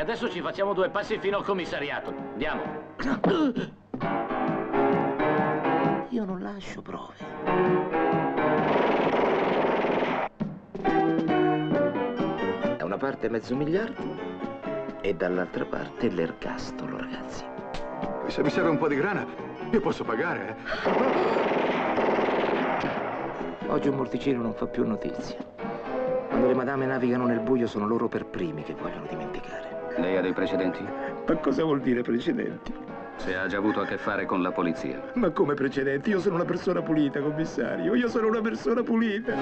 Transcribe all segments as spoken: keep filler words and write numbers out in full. E adesso ci facciamo due passi fino al commissariato. Andiamo. Io non lascio prove. Da una parte mezzo miliardo e dall'altra parte l'ergastolo, ragazzi. E se mi serve un po' di grana, io posso pagare, eh? Oggi un morticino non fa più notizia. Quando le madame navigano nel buio sono loro per primi che vogliono dimenticare. Lei ha dei precedenti? Ma cosa vuol dire precedenti? Se ha già avuto a che fare con la polizia. Ma come precedenti? Io sono una persona pulita, commissario. Io sono una persona pulita.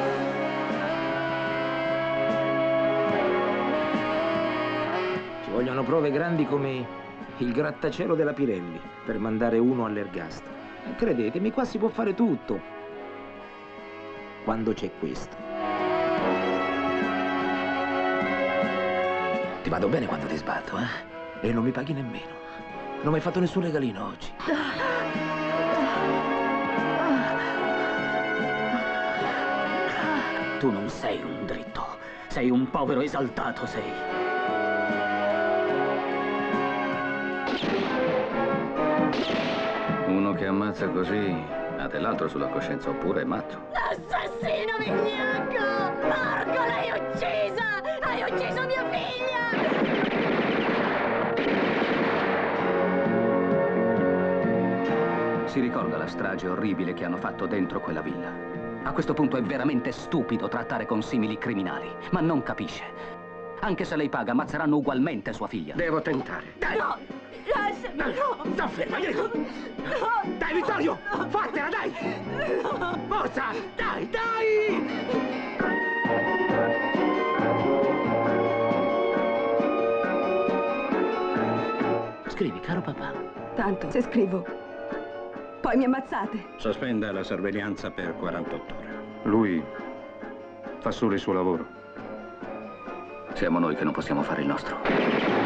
Ci vogliono prove grandi come il grattacielo della Pirelli per mandare uno all'ergastolo. Credetemi, qua si può fare tutto. Quando c'è questo. Ti vado bene quando ti sbatto, eh? E non mi paghi nemmeno. Non mi hai fatto nessun regalino oggi. Tu non sei un dritto. Sei un povero esaltato, sei. Uno che ammazza così ha dell'altro sulla coscienza, oppure è matto. L'assassino vigliacco! Marco, l'hai uccisa! Hai ucciso mia figlia! Si ricorda la strage orribile che hanno fatto dentro quella villa. A questo punto è veramente stupido trattare con simili criminali, ma non capisce. Anche se lei paga, ammazzeranno ugualmente sua figlia. Devo tentare. Dai! No! Lasciami! No! No, ferma, Greco! No! Dai, Vittorio! No. Fatela, dai! No. Forza! Dai, dai! Scrivi, caro papà. Tanto, se scrivo... poi mi ammazzate. Sospenda la sorveglianza per quarantotto ore. Lui fa solo il suo lavoro. Siamo noi che non possiamo fare il nostro.